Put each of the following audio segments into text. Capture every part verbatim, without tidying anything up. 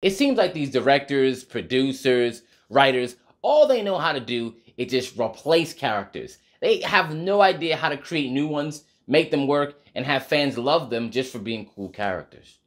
It seems like these directors, producers, writers, all they know how to do is just replace characters. They have no idea how to create new ones, make them work, and have fans love them just for being cool characters.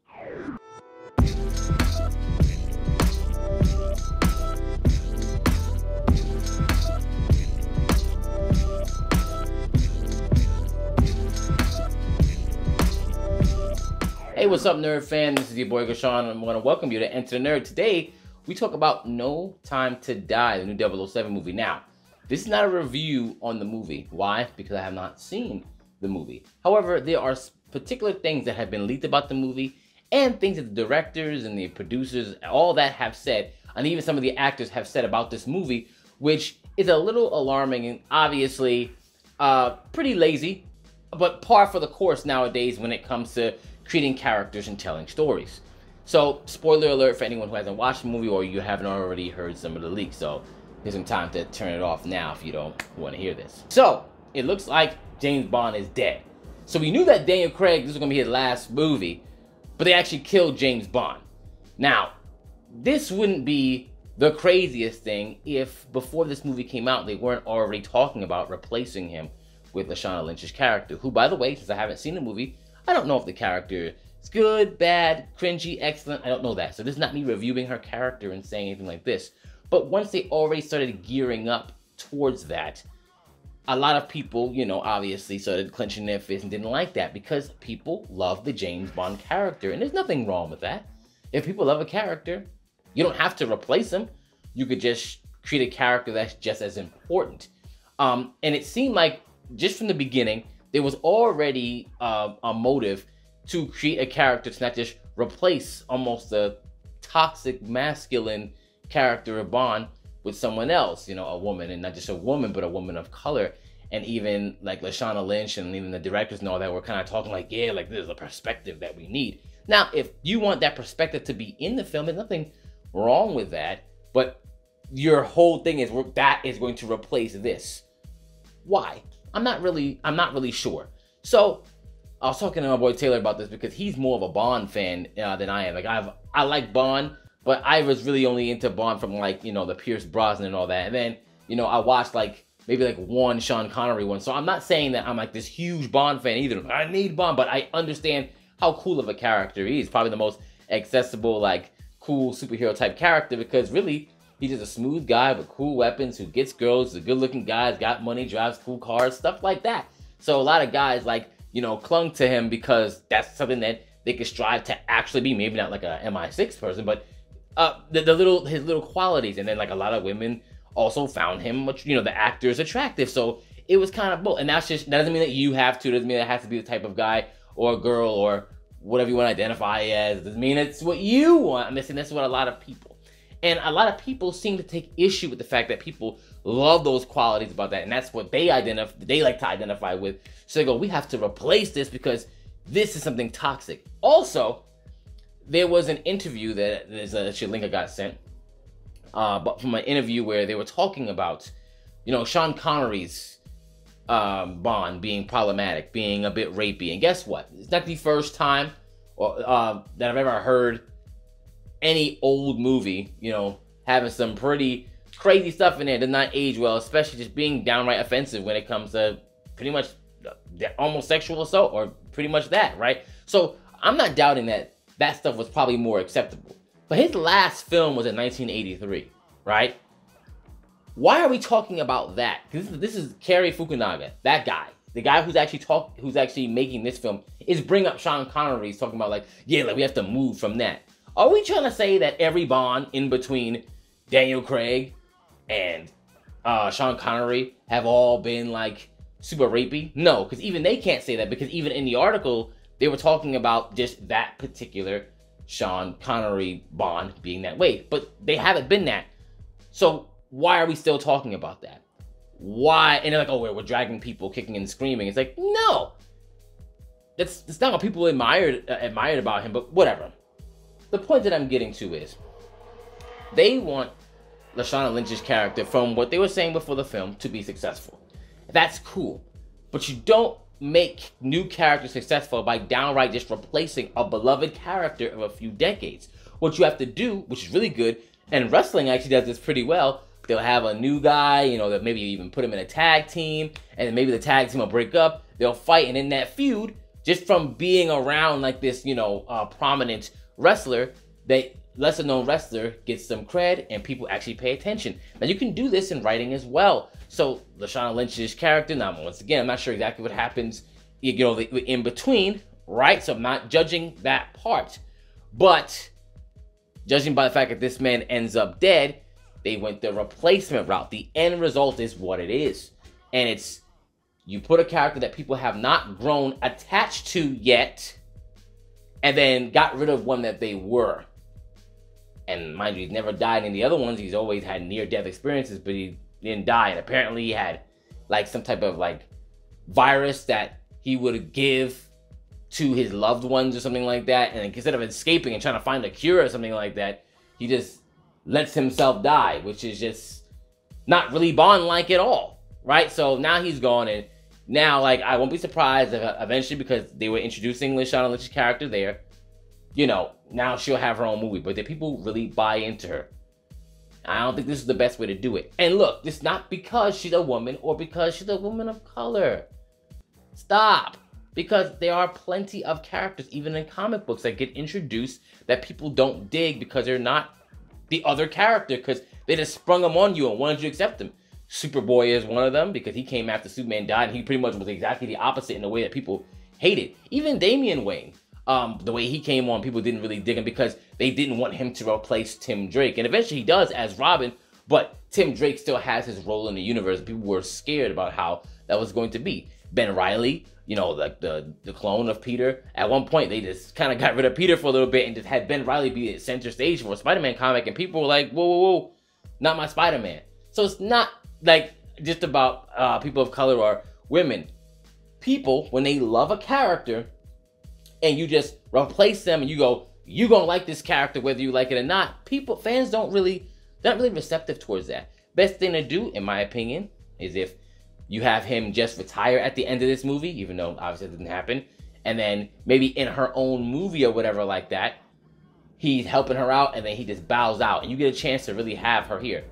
Hey, what's up, nerd fan? This is your boy Sean, and I want to welcome you to Enter The Nerd. Today, we talk about No Time to Die, the new double oh seven movie. Now, this is not a review on the movie. Why? Because I have not seen the movie. However, there are particular things that have been leaked about the movie and things that the directors and the producers, all that have said, and even some of the actors have said about this movie, which is a little alarming and obviously uh, pretty lazy, but par for the course nowadays when it comes to treating characters and telling stories. So, spoiler alert for anyone who hasn't watched the movie or you haven't already heard some of the leaks. So, here's some time to turn it off now if you don't want to hear this. So, it looks like James Bond is dead. So, we knew that Daniel Craig, this was going to be his last movie, but they actually killed James Bond. Now, this wouldn't be the craziest thing if before this movie came out, they weren't already talking about replacing him with Lashana Lynch's character, who, by the way, since I haven't seen the movie, I don't know if the character is good, bad, cringy, excellent. I don't know that. So this is not me reviewing her character and saying anything like this. But once they already started gearing up towards that, a lot of people, you know, obviously started clenching their fists and didn't like that because people love the James Bond character. And there's nothing wrong with that. If people love a character, you don't have to replace them. You could just treat a character that's just as important. Um, and it seemed like just from the beginning, there was already uh, a motive to create a character to not just replace almost the toxic masculine character of Bond with someone else, you know, a woman, and not just a woman, but a woman of color. And even like Lashana Lynch and even the directors and all that were kind of talking like, yeah, like this is a perspective that we need. Now, if you want that perspective to be in the film, there's nothing wrong with that, but your whole thing is that is going to replace this. Why? I'm not really, I'm not really sure. So I was talking to my boy Taylor about this because he's more of a Bond fan uh, than I am. Like I've, I like Bond, but I was really only into Bond from like, you know, the Pierce Brosnan and all that. And then, you know, I watched like maybe like one Sean Connery one. So I'm not saying that I'm like this huge Bond fan either. I need Bond, but I understand how cool of a character he is. Probably the most accessible, like cool superhero type character because really, he's just a smooth guy with cool weapons who gets girls, a good-looking guy, got money, drives cool cars, stuff like that. So a lot of guys, like, you know, clung to him because that's something that they could strive to actually be. Maybe not like a M I six person, but uh, the, the little his little qualities. And then, like, a lot of women also found him, much, you know, the actors attractive. So it was kind of both. And that's just, that doesn't mean that you have to. It doesn't mean it has to be the type of guy or girl or whatever you want to identify as. It doesn't mean it's what you want. I'm just saying that's what a lot of people. And a lot of people seem to take issue with the fact that people love those qualities about that. And that's what they identify, they like to identify with. So they go, we have to replace this because this is something toxic. Also, there was an interview that there's a link I got sent. Uh, but from an interview where they were talking about, you know, Sean Connery's um, Bond being problematic, being a bit rapey. And guess what? It's not the first time or, uh, that I've ever heard any old movie, you know, having some pretty crazy stuff in there that does not age well, especially just being downright offensive when it comes to pretty much almost sexual assault or pretty much that, right? So I'm not doubting that that stuff was probably more acceptable. But his last film was in nineteen eighty-three, right? Why are we talking about that? Because this is Cary Fukunaga, that guy. The guy who's actually talk, who's actually making this film is bring up Sean Connery. He's talking about like, yeah, like we have to move from that. Are we trying to say that every Bond in between Daniel Craig and uh, Sean Connery have all been like super rapey? No, because even they can't say that because even in the article, they were talking about just that particular Sean Connery Bond being that way, but they haven't been that. So why are we still talking about that? Why? And they're like, oh, we're, we're dragging people kicking and screaming. It's like, no, that's, that's not what people admired, uh, admired about him, but whatever. The point that I'm getting to is they want Lashana Lynch's character from what they were saying before the film to be successful. That's cool. But you don't make new characters successful by downright just replacing a beloved character of a few decades what you have to do, which is really good. And wrestling actually does this pretty well. They'll have a new guy, you know, that maybe even put him in a tag team, and then maybe the tag team will break up. They'll fight, and in that feud, just from being around like this, you know, uh, prominent wrestler, that lesser-known wrestler gets some cred, and people actually pay attention. Now, you can do this in writing as well. So, Lashana Lynch's character, now, once again, I'm not sure exactly what happens, you know, in between, right? So, I'm not judging that part. But, judging by the fact that this man ends up dead, they went the replacement route. The end result is what it is. And it's, you put a character that people have not grown attached to yet, and then got rid of one that they were. And mind you, he's never died in the other ones. He's always had near-death experiences, but he didn't die. And apparently he had like some type of like virus that he would give to his loved ones or something like that. And instead of escaping and trying to find a cure or something like that, he just lets himself die, which is just not really Bond-like at all, right? So now he's gone, and now, like, I won't be surprised if eventually, because they were introducing Lashana Lynch's character there, you know, now she'll have her own movie. But the people really buy into her. I don't think this is the best way to do it. And look, it's not because she's a woman or because she's a woman of color. Stop. Because there are plenty of characters, even in comic books, that get introduced that people don't dig because they're not the other character, because they just sprung them on you and wanted you to accept them. Superboy is one of them, because he came after Superman died, and he pretty much was exactly the opposite in the way that people hated. Even Damian Wayne, um, the way he came on, people didn't really dig him because they didn't want him to replace Tim Drake. And eventually he does as Robin, but Tim Drake still has his role in the universe. People were scared about how that was going to be. Ben Reilly, you know, like the, the clone of Peter. At one point, they just kind of got rid of Peter for a little bit and just had Ben Reilly be at center stage for a Spider-Man comic, and people were like, whoa, whoa, whoa, not my Spider-Man. So it's not like just about uh, people of color or women. People, when they love a character and you just replace them and you go, you're going to like this character whether you like it or not, people, fans don't really, they're not really receptive towards that. Best thing to do, in my opinion, is if you have him just retire at the end of this movie, even though obviously it didn't happen, and then maybe in her own movie or whatever like that, he's helping her out, and then he just bows out, and you get a chance to really have her here.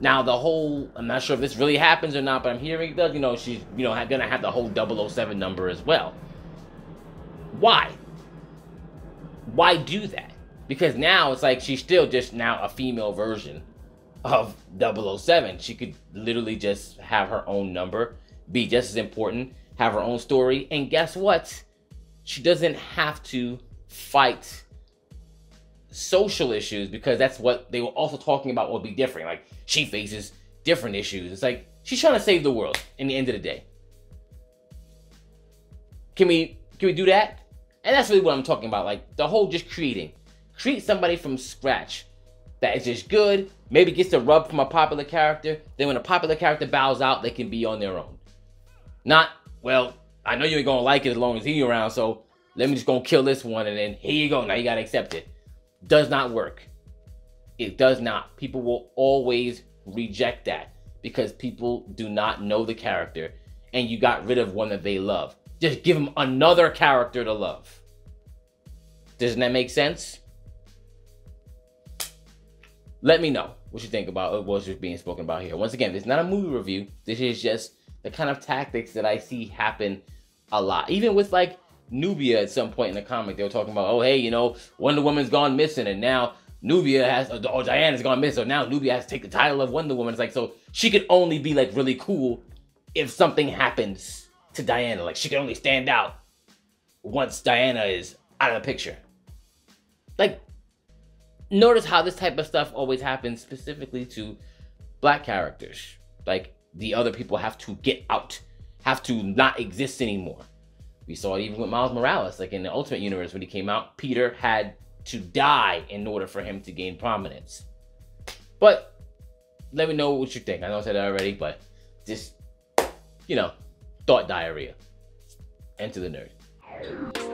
Now, the whole, I'm not sure if this really happens or not, but I'm hearing that, you know, she's, you know, gonna have the whole double oh seven number as well. Why? Why do that? Because now it's like she's still just now a female version of double oh seven. She could literally just have her own number, be just as important, have her own story, and guess what? She doesn't have to fight social issues, because that's what they were also talking about will be different. Like, she faces different issues. It's like, she's trying to save the world in the end of the day. Can we, can we do that? And that's really what I'm talking about. Like, the whole just creating. Create somebody from scratch that is just good, maybe gets a rub from a popular character, then when a popular character bows out, they can be on their own. Not, well, I know you ain't gonna like it as long as he's around, so let me just go kill this one, and then here you go, now you gotta accept it. Does not work. It does not. People will always reject that because people do not know the character, and you got rid of one that they love. Just give them another character to love. Doesn't that make sense? Let me know what you think about what's just being spoken about here. Once again, it's not a movie review. This is just the kind of tactics that I see happen a lot. Even with like Nubia at some point in the comic, they were talking about, oh, hey, you know, Wonder Woman's gone missing, and now Nubia has, or Diana's gone missing, so now Nubia has to take the title of Wonder Woman. It's like, so she could only be like really cool if something happens to Diana. Like, she can only stand out once Diana is out of the picture. Like, notice how this type of stuff always happens specifically to black characters. Like, the other people have to get out, have to not exist anymore. We saw it even with Miles Morales. Like, in the Ultimate Universe, when he came out, Peter had to die in order for him to gain prominence. But let me know what you think. I know I said that already, but just, you know, thought diarrhea. Enter the Nerd.